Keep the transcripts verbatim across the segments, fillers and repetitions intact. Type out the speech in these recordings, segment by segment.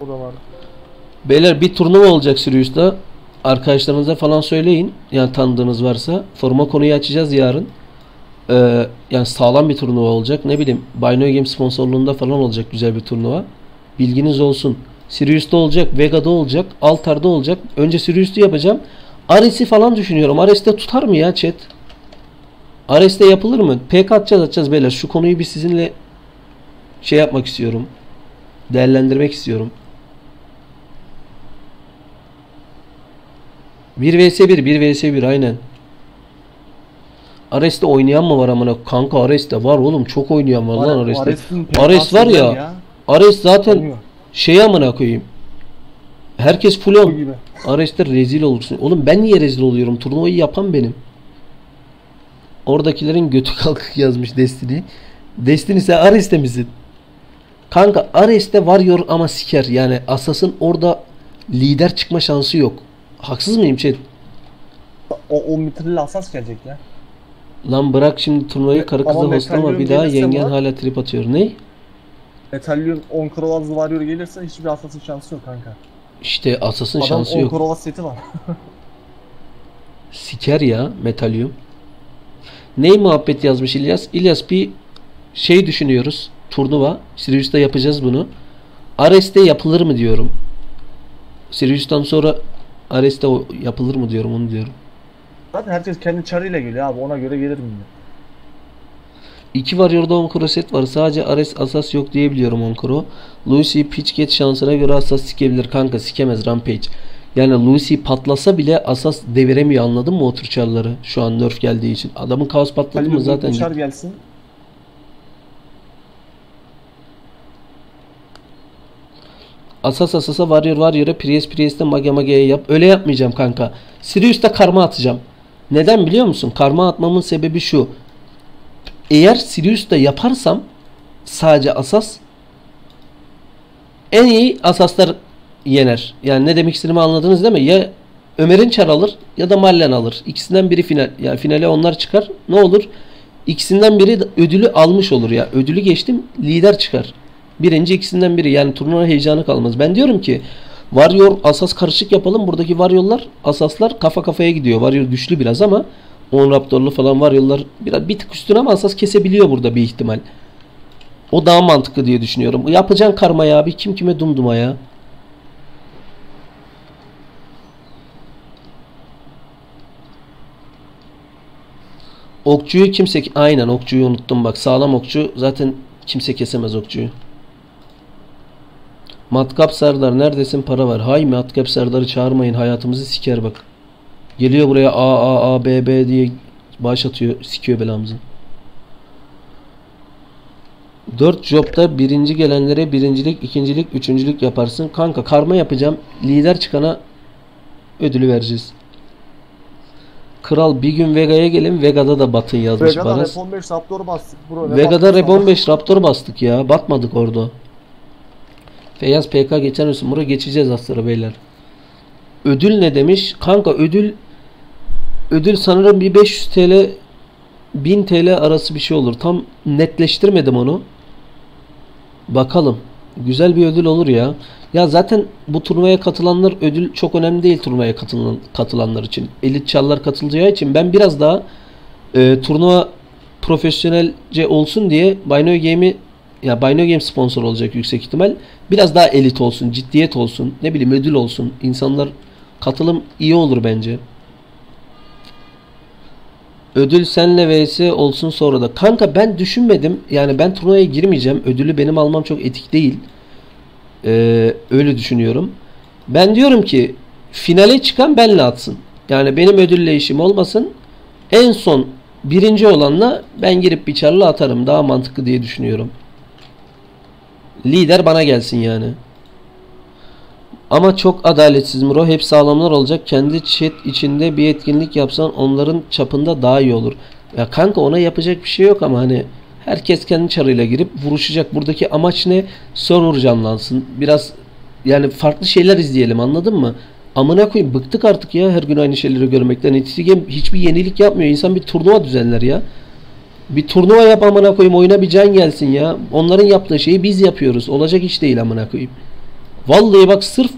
O da var. Beyler bir turnuva olacak Sirius'ta. Arkadaşlarınıza falan söyleyin. Yani tanıdığınız varsa. Forma konuyu açacağız yarın. Ee, yani sağlam bir turnuva olacak. Ne bileyim Bayno Game sponsorluğunda falan olacak güzel bir turnuva. Bilginiz olsun. Sirius'ta olacak. Vega'da olacak. Altar'da olacak. Önce Sirius'ta yapacağım. Ares'i falan düşünüyorum. Ares'te tutar mı ya chat? Ares'te yapılır mı? P K atacağız atacağız beyler. Şu konuyu bir sizinle şey yapmak istiyorum. Değerlendirmek istiyorum. bir vs bir aynen. Ares'te oynayan mı var amına? Kanka Ares'te var oğlum. Çok oynayan var lan Ares'te. Ares var ya, ya. Ares zaten bilmiyorum. Şey amına koyayım. Herkes full on. Ares'te rezil olursun. Oğlum ben niye rezil oluyorum? Turnuvayı yapan benim. Oradakilerin götü kalkık yazmış Destini. Destini sen Ares'te misin? Kanka Ares'te varıyor ama siker. Yani Assassin orada lider çıkma şansı yok. Haksız mıyım chat? O on mitrili Assas gelecek ya. Lan bırak şimdi turnuvayı karı kızla hostlama bir daha, yengen hala trip atıyor. Ne? Metallion on Kralaz varıyor gelirse hiçbir Assas'ın şansı yok kanka. İşte Assas'ın şansı yok. Adam on Kralaz seti var. Siker ya Metallion. Ney muhabbet yazmış İlyas? İlyas bir şey düşünüyoruz. Turnuva. Sirius'ta yapacağız bunu. Ares'te yapılır mı diyorum. Sirius'tan sonra Ares'te yapılır mı diyorum, onu diyorum. Zaten herkes kendi çarıyla geliyor abi, ona göre gelir mi? iki var orada on kroset var. Sadece Ares Asas yok diyebiliyorum on kro. Lucy pitchget şansına göre Asas sikebilir kanka, sikemez Rampage. Yani Lucy patlasa bile Asas deviremiyor, anladın mı o tür çarları? Şu an nerf geldiği için. Adamın kaos patladı mı zaten? Çar gelsin. Asas Asas'a varıyor varıyor'a Priest Priest'e Maga Maga'ya yap. Öyle yapmayacağım kanka. Sirius'ta karma atacağım. Neden biliyor musun? Karma atmamın sebebi şu. Eğer Sirius'ta yaparsam sadece Asas en iyi Asaslar yener. Yani ne demek istediğimi anladınız değil mi? Ya Ömer'in çar alır ya da Mallen alır. İkisinden biri final. Yani finale onlar çıkar. Ne olur? İkisinden biri ödülü almış olur ya. Ödülü geçtim, lider çıkar. Birinci ikisinden biri, yani turnuva heyecanı kalmaz. Ben diyorum ki Warrior Asas karışık yapalım. Buradaki Warrior'lar Asaslar kafa kafaya gidiyor. Warrior güçlü biraz ama on Raptor'lu falan Warrior'lar biraz bir tık üstüne ama Asas kesebiliyor burada bir ihtimal. O daha mantıklı diye düşünüyorum. Yapacaksın karmaya abi, kim kime dumduma ya. Okçuyu kimse, aynen okçuyu unuttum bak, sağlam okçu zaten kimse kesemez okçuyu. Matkap Serdar neredesin, para var. Hay Matkap Serdar'ı çağırmayın, hayatımızı siker bak. Geliyor buraya A A A B B diye baş atıyor, sikiyor belamızı. dört jobda birinci gelenlere birincilik, ikincilik, üçüncülük yaparsın. Kanka karma yapacağım, lider çıkana ödülü vereceğiz. Kral bir gün Vega'ya gelin, Vega'da da batın yazmış. Vega'da Baras. Rep on beş Raptor bastık bro. Vega'da Rep on beş Raptor bastık ya, batmadık orada. Feyyaz P K geçen olsun. Buraya geçeceğiz aslında beyler. Ödül ne demiş? Kanka ödül ödül sanırım bir beş yüz T L bin T L arası bir şey olur. Tam netleştirmedim onu. Bakalım. Güzel bir ödül olur ya. Ya zaten bu turnuvaya katılanlar, ödül çok önemli değil turnuvaya katılan, katılanlar için. Elit çarlar katılacağı için ben biraz daha e, turnuva profesyonelce olsun diye Bayno Game'i, ya Bayno Game sponsor olacak yüksek ihtimal. Biraz daha elit olsun, ciddiyet olsun, ne bileyim ödül olsun. İnsanlar katılım iyi olur bence. Ödül senle vs olsun sonra da. Kanka ben düşünmedim. Yani ben turnuvaya girmeyeceğim. Ödülü benim almam çok etik değil. Ee, öyle düşünüyorum. Ben diyorum ki finale çıkan benle atsın. Yani benim ödülle işim olmasın. En son birinci olanla ben girip bir çarla atarım. Daha mantıklı diye düşünüyorum. Lider bana gelsin yani. Ama çok adaletsiz Muro. Hep sağlamlar olacak. Kendi chat içinde bir etkinlik yapsan onların çapında daha iyi olur. Ya kanka ona yapacak bir şey yok ama hani herkes kendi çarıyla girip vuruşacak. Buradaki amaç ne? Server canlansın. Biraz yani farklı şeyler izleyelim, anladın mı? Amına koyayım bıktık artık ya her gün aynı şeyleri görmekten. Entity Game hiçbir yenilik yapmıyor. İnsan bir turnuva düzenler ya. Bir turnuva yap amına koyayım, oyuna bir can gelsin ya. Onların yaptığı şeyi biz yapıyoruz. Olacak iş değil amına koyayım. Vallahi bak, sırf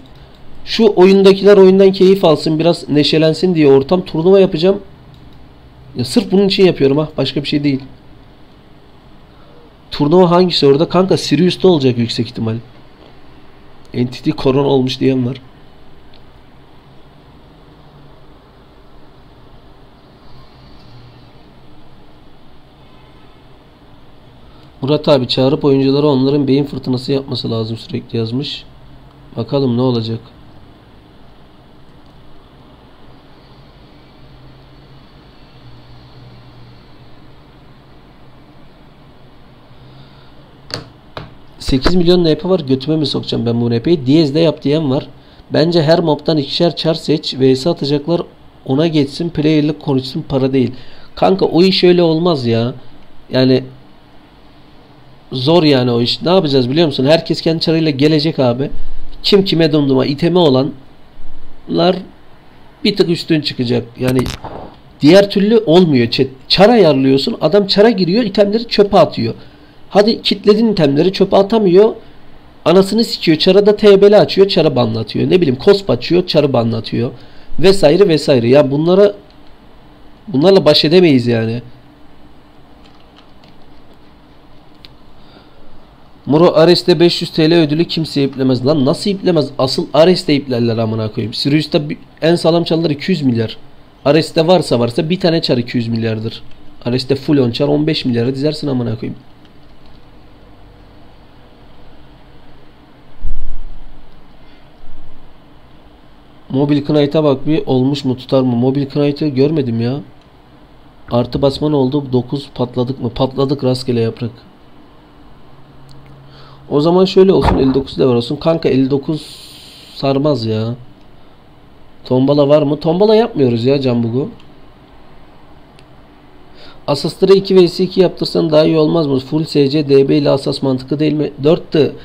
şu oyundakiler oyundan keyif alsın, biraz neşelensin diye ortam turnuva yapacağım. Ya sırf bunun için yapıyorum ha, başka bir şey değil. Turnuva hangisi orada? Kanka Sirius'ta olacak yüksek ihtimal. Entity korona olmuş diyen var. Murat abi çağırıp oyunculara onların beyin fırtınası yapması lazım sürekli yazmış. Bakalım ne olacak. sekiz milyon N P var, götüme mi sokacağım ben bu N P'yi? Diyez'de yap diyen var. Bence her mob'dan ikişer çar seç. V S atacaklar, ona geçsin, player'lık konuşsun, para değil. Kanka o iş öyle olmaz ya. Yani zor yani o iş. Ne yapacağız biliyor musun? Herkes kendi çarıyla gelecek abi. Kim kime dumduma iteme olanlar bir tık üstün çıkacak. Yani diğer türlü olmuyor. Çar ayarlıyorsun. Adam çara giriyor, itemleri çöpe atıyor. Hadi kitledin itemleri, çöpe atamıyor. Anasını sikiyor. Çara da T B L açıyor. Çara banlatıyor. Ne bileyim kosp açıyor. Çara banlatıyor. Vesaire vesaire. Ya bunlara bunlarla baş edemeyiz yani. Muro Ares'te beş yüz T L ödülü kimse iplemez. Lan nasıl iplemez? Asıl Ares'te iplerler amına koyayım. Sirius'ta en sağlam çarlar iki yüz milyar. Ares'te varsa varsa bir tane çar iki yüz milyardır. Ares'te full on çar on beş milyara dizersin amına koyayım. Mobil Knight'a bak bir, olmuş mu tutar mı? Mobil Knight'ı görmedim ya. Artı basma ne oldu? dokuz patladık mı? Patladık rastgele yaprak. O zaman şöyle olsun, elli dokuz de var olsun. Kanka elli dokuz sarmaz ya. Tombala var mı? Tombala yapmıyoruz ya Cambugu. Asaslara iki vs iki yaptırsan daha iyi olmaz mı? Full S C D B ile asas mantıklı değil mi? dörttü.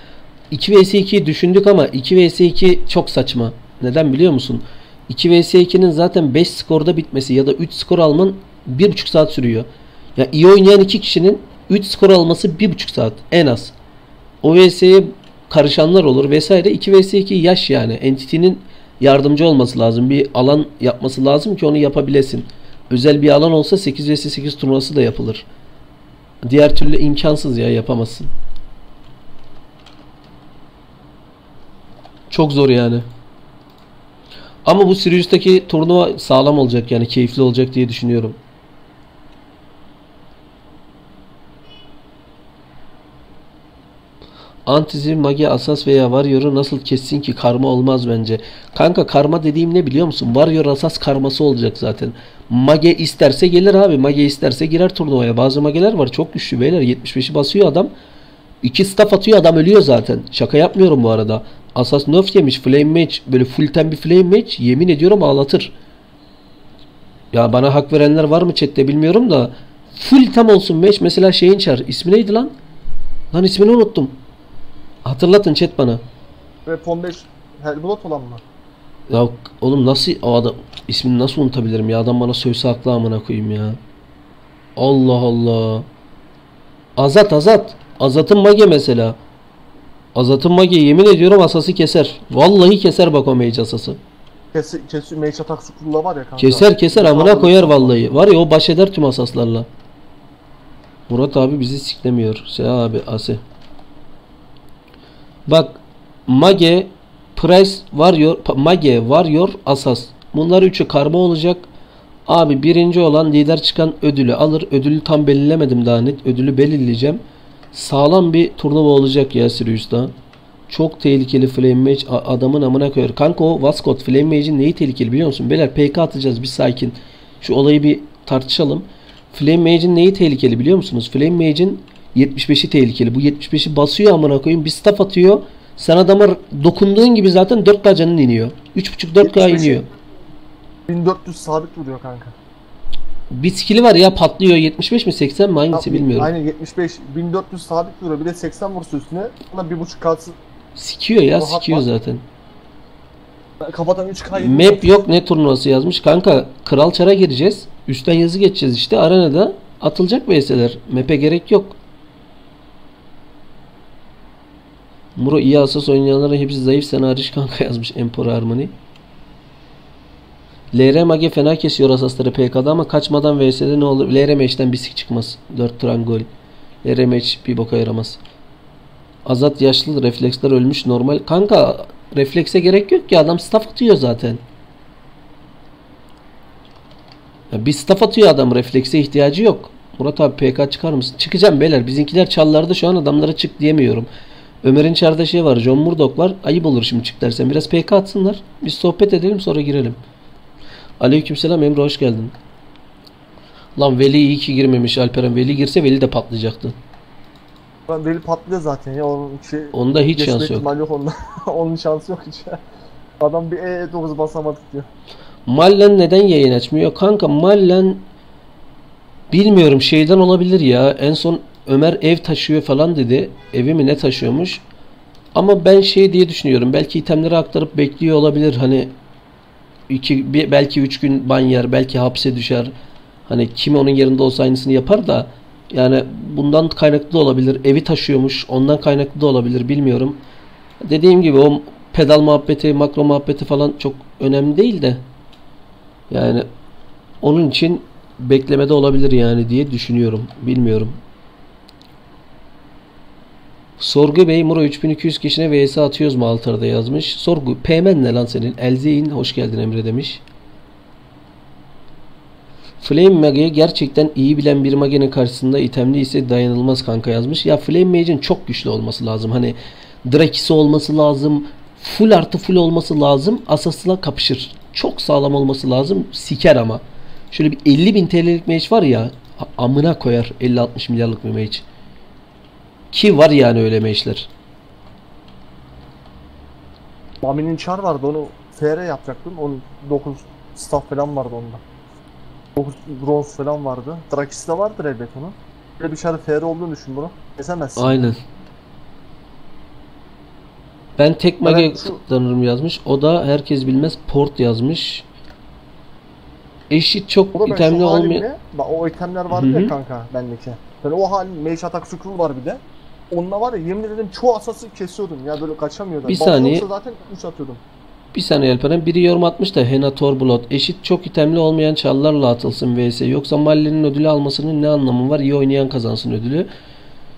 iki vs iki'yi düşündük ama iki vs iki çok saçma. Neden biliyor musun? iki vs iki'nin zaten beş skorda bitmesi ya da üç skor alman bir buçuk saat sürüyor. Ya iyi oynayan iki kişinin üç skor alması bir buçuk saat en az. O vs'ye karışanlar olur vesaire. iki vs iki yaş yani. Entity'nin yardımcı olması lazım. Bir alan yapması lazım ki onu yapabilesin. Özel bir alan olsa sekiz vs sekiz turnuvası da yapılır. Diğer türlü imkansız ya, yapamazsın. Çok zor yani. Ama bu Sirius'taki turnuva sağlam olacak yani, keyifli olacak diye düşünüyorum. Antizi, magi, asas veya warrior'u nasıl kessin ki? Karma olmaz bence. Kanka karma dediğim ne biliyor musun? Warrior asas karması olacak zaten. Mage isterse gelir abi. Mage isterse girer turnuvaya. Bazı mageler var çok güçlü beyler. yetmiş beşi basıyor adam. iki staff atıyor adam ölüyor zaten. Şaka yapmıyorum bu arada. Asas nerf yemiş. Flame match. Böyle full time bir flame match. Yemin ediyorum ağlatır. Ya bana hak verenler var mı chatte bilmiyorum da. Full time olsun match. Mesela şeyin çar. İsmi neydi lan? Lan ismini unuttum. Hatırlatın chat bana. Rep on beş Hellblot olan mı? Ya oğlum nasıl o adam ismini nasıl unutabilirim ya, adam bana sövse haklı amına koyayım ya. Allah Allah. Azat Azat. Azat'ın mage mesela. Azat'ın mage yemin ediyorum asası keser. Vallahi keser bak o mage asası. Kesin kesin mage atak scroll'la var ya kanka. Keser keser amına koyar vallahi. Var ya o baş eder tüm asaslarla. Murat abi bizi siklemiyor. Selah abi asi. Bak mage, price, warrior, mage, warrior, asas. Bunlar üçü karma olacak. Abi birinci olan lider çıkan ödülü alır. Ödülü tam belirlemedim daha net. Ödülü belirleyeceğim. Sağlam bir turnuva olacak ya Sirius'ta. Çok tehlikeli flame mage adamın amına koyar. Kanka o Vascot flame mage'in neyi tehlikeli biliyor musun? Beyler P K atacağız bir sakin. Şu olayı bir tartışalım. Flame mage'in neyi tehlikeli biliyor musunuz? Flame mage'in yetmiş beşi tehlikeli. Bu yetmiş beşi basıyor amına koyayım. Bir staff atıyor. Sen adama dokunduğun gibi zaten dört K canın iniyor. üç buçuk dört K iniyor. bin dört yüz sabit vuruyor kanka. Bir skill'i var ya patlıyor. yetmiş beş mi seksen mi hangisi bilmiyorum. Aynen yetmiş beş. bin dört yüz sabit vuruyor. Bir de seksen vursa üstüne. Ona bir buçuk K'sı. Sikiyor ya. O sikiyor hat, zaten. Kafadan üç K. Map yok ne turnuvası yazmış. Kanka kral çara gireceğiz. Üstten yazı geçeceğiz işte. Arenada Atılacak V S'ler. Map'e gerek yok. Muro iyi Asas oynayanlara hepsi zayıf sen hariç kanka yazmış Emperor Armani. L R M A G fena kesiyor Asasları P K'da ama kaçmadan V S'de ne olur? L R M H'den bir sik çıkmaz. dört tran gol. L R M H bir boka yaramaz. Azat yaşlı refleksler ölmüş normal. Kanka reflekse gerek yok ki adam staff atıyor zaten. Ya bir staff atıyor adam, reflekse ihtiyacı yok. Murat abi P K çıkar mısın? Çıkacağım beyler, bizimkiler çallarda şu an adamlara çık diyemiyorum. Ömer'in içeride şey var, John Murdoch var, ayıp olur şimdi çık dersen. Biraz P K atsınlar, biz sohbet edelim sonra girelim. Aleykümselam Emre, hoş geldin. Lan Veli iyi ki girmemiş Alperen, Veli girse Veli de patlayacaktı. Lan Veli patlıyor zaten ya, onun içi... Onda hiç şansı yok. yok onda. Onun şansı yok hiç. Adam bir E dokuz basamadık diyor. Mallen neden yayın açmıyor? Kanka Mallen bilmiyorum, şeyden olabilir ya. En son Ömer ev taşıyor falan dedi. Evi mi ne taşıyormuş? Ama ben şey diye düşünüyorum. Belki itemleri aktarıp bekliyor olabilir. Hani iki, belki üç gün ban yer, belki hapse düşer. Hani kim onun yerinde olsa aynısını yapar da. Yani bundan kaynaklı da olabilir. Evi taşıyormuş. Ondan kaynaklı da olabilir. Bilmiyorum. Dediğim gibi o pedal muhabbeti, makro muhabbeti falan çok önemli değil de. Yani onun için beklemede olabilir yani diye düşünüyorum. Bilmiyorum. Sorgu Bey Muro üç bin iki yüz kişine V S atıyoruz mu Altar'da yazmış. Sorgu P M ne lan senin? Elzeyin hoş geldin Emre demiş. Flame Mage'yi gerçekten iyi bilen bir Mage'nin karşısında itemli ise dayanılmaz kanka yazmış. Ya Flame Mage'in çok güçlü olması lazım. Hani Drakis'i olması lazım. Full artı full olması lazım. Asas'la kapışır. Çok sağlam olması lazım. Siker ama. Şöyle bir elli bin T L'lik mage var ya. Amına koyar elli altmış milyarlık bir mage. Ki var yani öyle mage'ler. Maminin çar vardı, onu F R yapacaktım. Onun dokuz staff falan vardı onda. dokuz bronz falan vardı. Drakis de vardır elbet onun. Böyle bir çarı F R olduğunu düşün bunu. Kesemezsin. Aynen. Ben tek mage kullanırım yazmış. O da herkes bilmez port yazmış. Eşit çok itemli olmuyor. O itemler vardı Hı -hı. ya kanka bendeki. Ben o hal mage atak scroll var bir de. Onunla var ya yemin ederim çoğu asası kesiyordum ya, böyle kaçamıyordum. Bir saniye. Zaten üç atıyordum. Bir saniye Alperen, biri yorum atmış da Hena Torblot. Eşit çok itemli olmayan çallarla atılsın V S. Yoksa Mallen'in ödülü almasının ne anlamı var? İyi oynayan kazansın ödülü.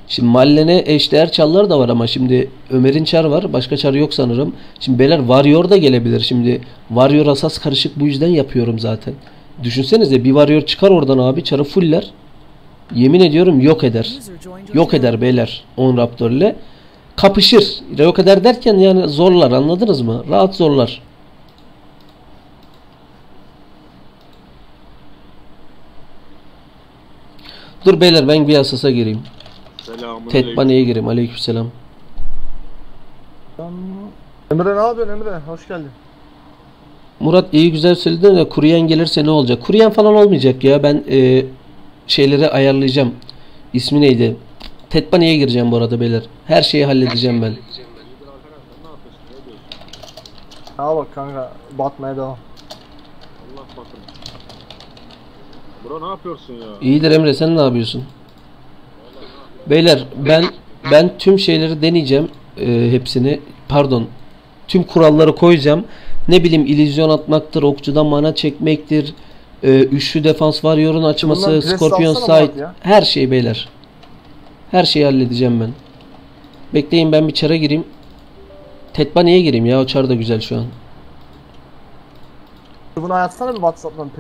Şimdi Mallen'e eşdeğer çallar da var ama şimdi Ömer'in çar var. Başka çar yok sanırım. Şimdi beyler Warrior da gelebilir. Şimdi Warrior asas karışık, bu yüzden yapıyorum zaten. Düşünsenize bir Warrior çıkar oradan abi, çarı fuller. Yemin ediyorum yok eder. Yok eder beyler on Raptor ile. Kapışır. Yok eder derken yani zorlar, anladınız mı? Rahat zorlar. Dur beyler ben bir asasa gireyim. Tedbani'ye gireyim. Aleykümselam. Emre ne yapıyorsun Emre? Hoş geldin. Murat iyi güzel söyledin de Kuruyen gelirse ne olacak? Kuruyen falan olmayacak ya. Ben e, şeyleri ayarlayacağım. İsmi neydi? Tedbani'ye gireceğim bu arada beyler. Her şeyi halledeceğim Her ben. Halledeceğim ben. Ha bak kanka batmaya devam. Allah batır. Bro ne yapıyorsun ya? İyidir Emre, sen ne yapıyorsun? Beyler ben ben tüm şeyleri deneyeceğim, ee, hepsini pardon tüm kuralları koyacağım, ne bileyim illüzyon atmaktır, okçudan mana çekmektir, ee, üçlü defans var, yorun açması, skorpiyon side, her şey beyler, her şeyi halledeceğim ben. Bekleyin ben bir çara gireyim, Tedbani'ye gireyim ya, o çar da güzel şu an. Bunu ayatsana bir WhatsApp'tan.